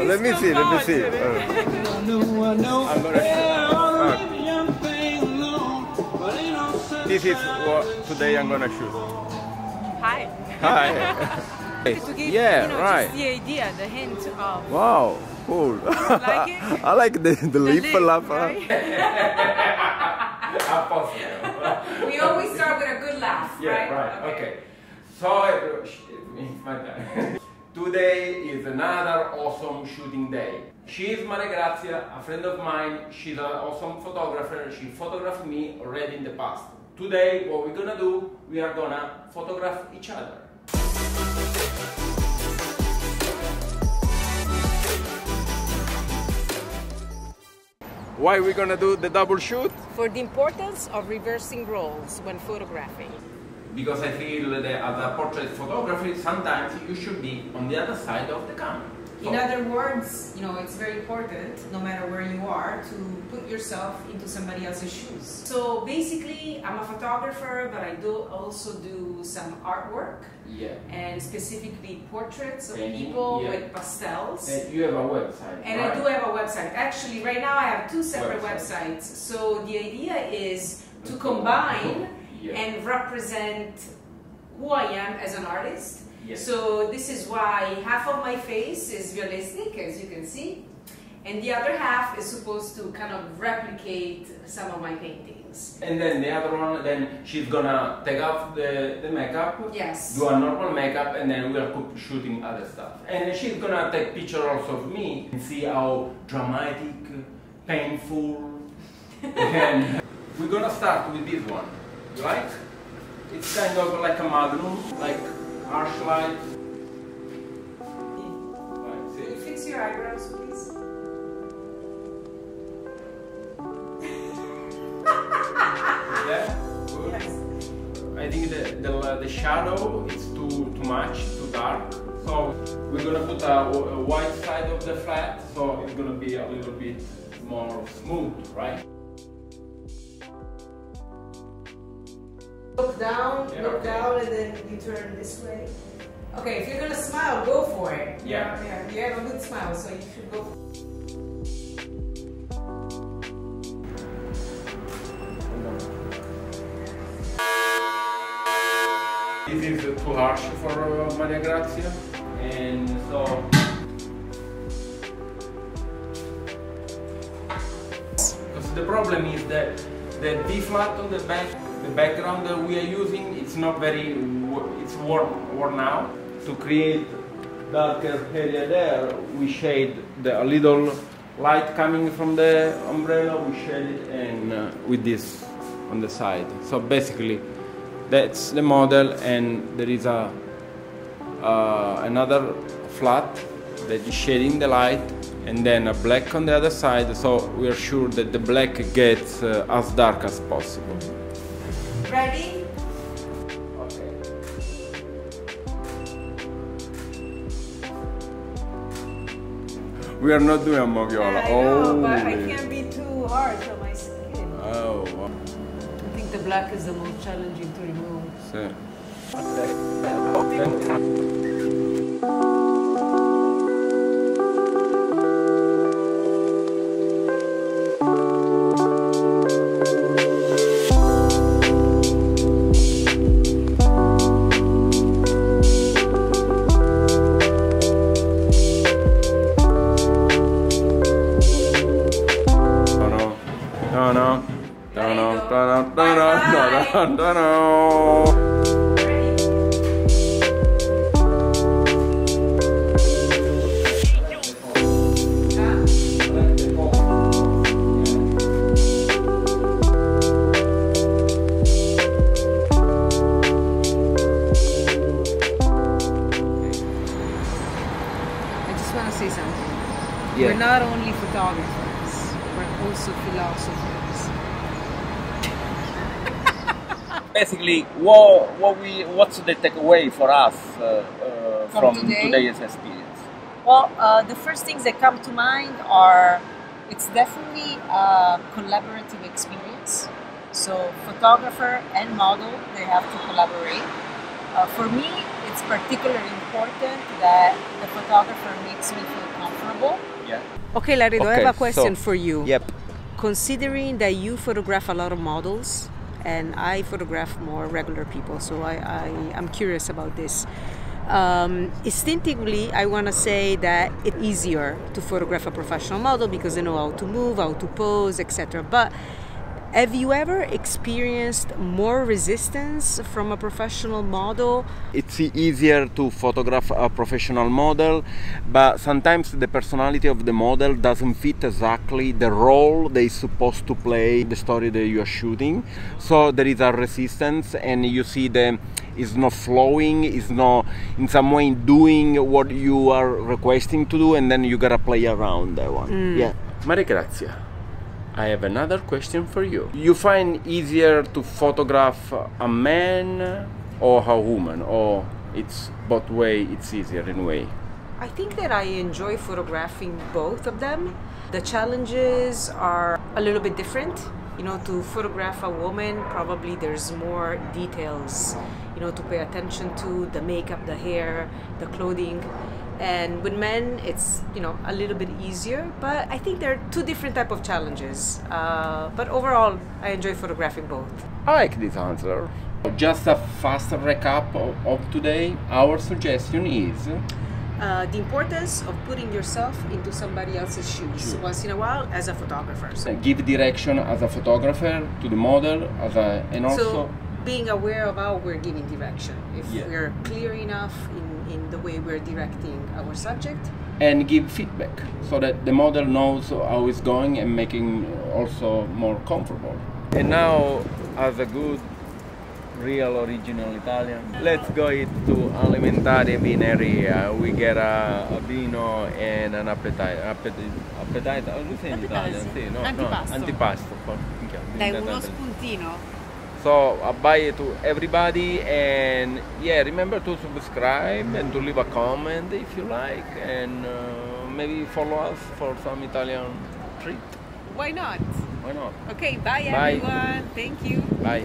Let me see. This is what today I'm gonna shoot. Hi. To give, yeah, you know, right. Just the idea, the hint of. Wow, cool. Like it? I like the lip flap. Right? We always start with a good laugh, yeah, right? Right. Okay. So it's my time. Today is another awesome shooting day. She is Maria Grazia, a friend of mine. She's an awesome photographer. She photographed me already in the past. Today, what we're gonna do? We are gonna photograph each other. Why are we gonna do the double shoot? For the importance of reversing roles when photographing. Because I feel that as a portrait photographer, sometimes you should be on the other side of the camera. In other words, you know, it's very important, no matter where you are, to put yourself into somebody else's shoes. So basically, I'm a photographer, but I do also do some artwork. Yeah. And specifically portraits of people with pastels. And you have a website. And right? I do have a website. Actually, right now I have two separate websites. So the idea is to combine and represent who I am as an artist. Yes. So this is why half of my face is realistic, as you can see, and the other half is supposed to kind of replicate some of my paintings. And then the other one, then she's gonna take off the makeup, do a normal makeup, and then we'll keep shooting other stuff. And she's gonna take pictures also of me and see how dramatic, painful, and we're gonna start with this one, right? It's kind of like a magnum, like harsh light. Can you fix your eyebrows, please? Yeah? Good. Yes. I think the shadow is too much, too dark. So we're gonna put a white side of the flat, so it's gonna be a little bit more smooth, right? Look down, look down, and then you turn this way. Okay, if you're gonna smile, go for it. Yeah. Yeah, you have a good smile, so you should go for it. This is too harsh for Maria Grazia, and so... Because the problem is that the D-flat on the back, the background that we are using, it's not very, it's worn out. To create darker area there, we shade a little light coming from the umbrella, we shade it and with this on the side. So basically, that's the model, and there is a another flat that is shading the light, and then a black on the other side, so we are sure that the black gets as dark as possible. Ready? Okay. We are not doing a moviola. I know, but I can't be too harsh on my skin. Oh. I think the black is the most challenging to remove. Sí. Okay. We're not only photographers, we're also philosophers. Basically, what's the takeaway for us from today's experience? Well, the first things that come to mind are, it's definitely a collaborative experience. So photographer and model, they have to collaborate. For me, it's particularly important that the photographer makes me feel comfortable. Yeah. Okay, Laredo, I have a question for you. Yep. Considering that you photograph a lot of models and I photograph more regular people, so I'm curious about this. Instinctively, I want to say that it's easier to photograph a professional model because they know how to move, how to pose, etc. But have you ever experienced more resistance from a professional model? It's easier to photograph a professional model, but sometimes the personality of the model doesn't fit exactly the role they're supposed to play, the story that you're shooting. So there is a resistance, and you see them is not flowing, is not in some way doing what you are requesting to do, and then you gotta play around that one. Mm. Yeah. Maria Grazia, I have another question for you. You find easier to photograph a man or a woman, or it's both way, it's easier in a way? I think that I enjoy photographing both of them. The challenges are a little bit different. You know, to photograph a woman, probably there's more details, you know, to pay attention to, the makeup, the hair, the clothing. And with men, it's, you know, a little bit easier, but I think there are two different types of challenges. But overall, I enjoy photographing both. I like this answer. Just a fast recap of today, our suggestion is the importance of putting yourself into somebody else's shoes once in a while as a photographer. So give direction as a photographer to the model, and also being aware of how we're giving direction. If we're clear enough in the way we're directing our subject. And give feedback so that the model knows how it's going and making also more comfortable. And now, as a good, real original Italian, let's go to Alimentare Vineria. We get a vino and an appetite, how do you say in Italian? Sì, no, antipasto. No, antipasto. Dai uno spuntino. So I buy it to everybody, and yeah, remember to subscribe and to leave a comment if you like, and maybe follow us for some Italian treat. Why not? Why not? Okay, bye everyone. Thank you. Bye.